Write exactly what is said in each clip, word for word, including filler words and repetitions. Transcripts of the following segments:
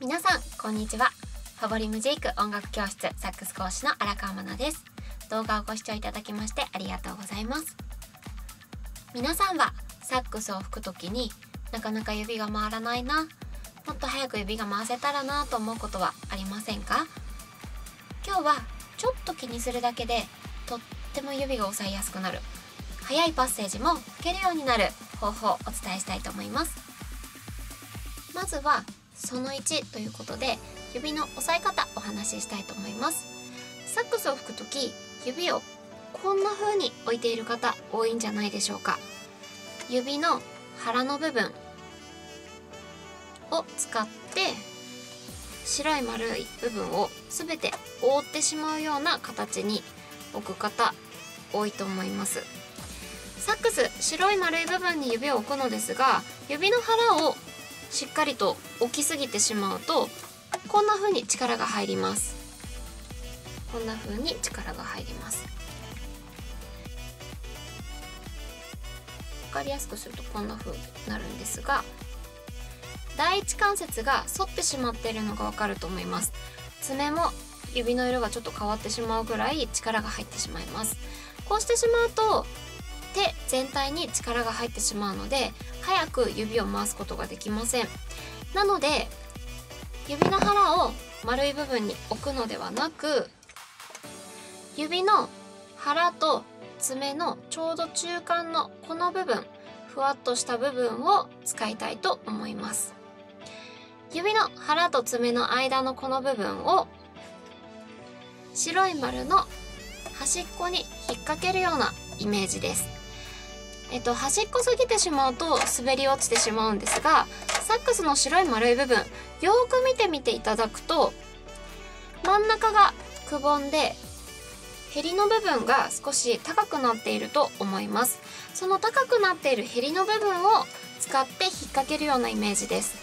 皆さんこんにちは。ファボリムジーク音楽教室サックス講師の荒川愛菜です。動画をご視聴いただきましてありがとうございます。皆さんはサックスを吹くときになかなか指が回らないな、もっと早く指が回せたらなと思うことはありませんか？今日はちょっと気にするだけでとっても指が押さえやすくなる、速いパッセージも吹けるようになる方法をお伝えしたいと思います。まずはそのいちということで指の押さえ方お話ししたいと思います。サックスを吹くとき指をこんな風に置いている方多いんじゃないでしょうか。指の腹の部分を使って白い丸い部分を全て覆ってしまうような形に置く方多いと思います。サックス白い丸い部分に指を置くのですが、指の腹をしっかりと置きすぎてしまうとこんな風に力が入ります。こんな風に力が入ります。分かりやすくするとこんな風になるんですが、第一関節が反ってしまっているのがわかると思います。爪も指の色がちょっと変わってしまうぐらい力が入ってしまいます。こうしてしまうと手全体に力が入ってしまうので早く指を回すことができません。なので指の腹を丸い部分に置くのではなく、指の腹と爪のちょうど中間のこの部分、ふわっとした部分を使いたいと思います。指の腹と爪の間のこの部分を白い丸の端っこに引っ掛けるようなイメージです。えっと、端っこ過ぎてしまうと滑り落ちてしまうんですが、サックスの白い丸い部分よく見てみていただくと真ん中がくぼんでヘリの部分が少し高くなっていると思います。その高くなっているヘリの部分を使って引っ掛けるようなイメージです。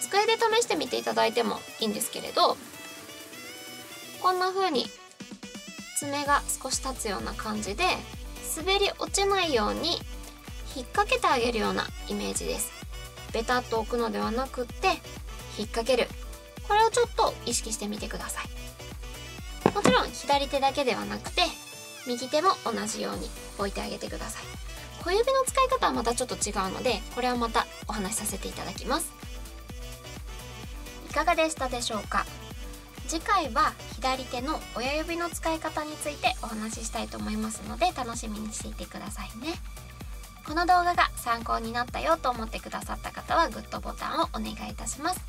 机で試してみていただいてもいいんですけれど、こんな風に爪が少し立つような感じで滑り落ちないように引っ掛けてあげるようなイメージです。ベタっと置くのではなくって引っ掛ける、これをちょっと意識してみてください。もちろん左手だけではなくて右手も同じように置いてあげてください。小指の使い方はまたちょっと違うのでこれはまたお話しさせていただきます。いかがでしたでしょうか。次回は左手の親指の使い方についてお話ししたいと思いますので楽しみにしていてくださいね。この動画が参考になったよと思ってくださった方はグッドボタンをお願いいたします。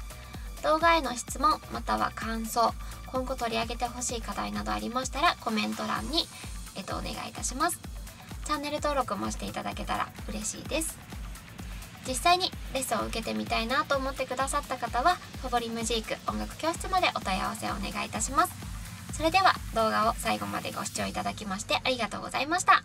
動画への質問または感想、今後取り上げてほしい課題などありましたらコメント欄に、えっと、お願いいたします。チャンネル登録もしていただけたら嬉しいです。実際にレッスンを受けてみたいなと思ってくださった方はファボリムジーク音楽教室までお問い合わせをお願いいたします。それでは動画を最後までご視聴いただきましてありがとうございました。